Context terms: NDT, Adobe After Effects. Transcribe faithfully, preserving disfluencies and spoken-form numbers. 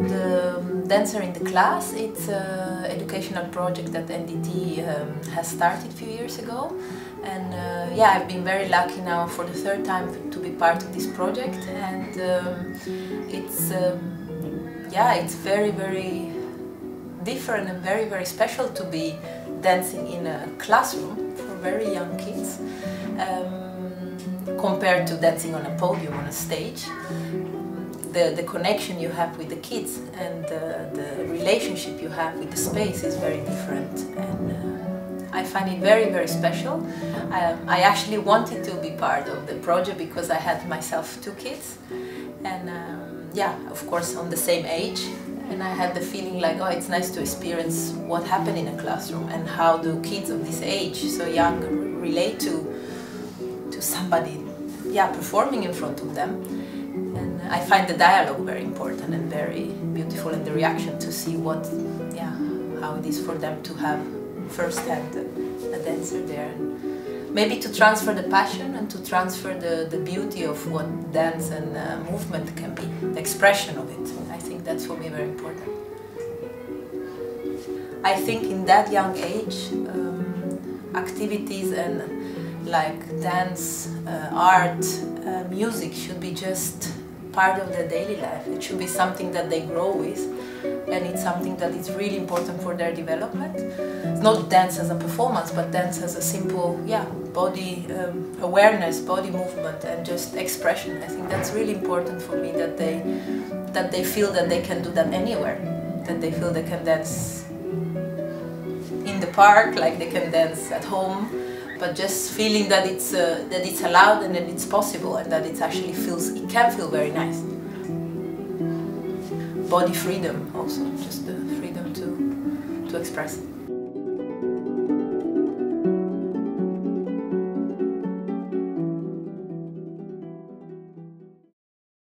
The Dancer in the Class, it's an educational project that N D T um, has started a few years ago. And uh, yeah, I've been very lucky now for the third time to be part of this project. And um, it's, um, yeah, it's very, very different and very, very special to be dancing in a classroom for very young kids um, compared to dancing on a podium, on a stage. The, the connection you have with the kids and the, the relationship you have with the space is very different, and uh, I find it very, very special. Um, I actually wanted to be part of the project because I had myself two kids, and um, yeah, of course on the same age, and I had the feeling like, oh, it's nice to experience what happened in a classroom and how do kids of this age, so young, relate to, to somebody yeah, performing in front of them. And I find the dialogue very important and very beautiful, and the reaction to see what, yeah, how it is for them to have firsthand a dancer there. And maybe to transfer the passion and to transfer the, the beauty of what dance and uh, movement can be, the expression of it. I think that's for me very important. I think in that young age, um, activities and like dance, uh, art, uh, music should be just part of their daily life. It should be something that they grow with, and it's something that is really important for their development. It's not dance as a performance, but dance as a simple yeah, body um, awareness, body movement, and just expression. I think that's really important for me, that they, that they feel that they can do that anywhere, that they feel they can dance in the park, like they can dance at home, but just feeling that it's uh, that it's allowed and that it's possible and that it actually feels, it can feel very nice. Body freedom also, just the freedom to to express it.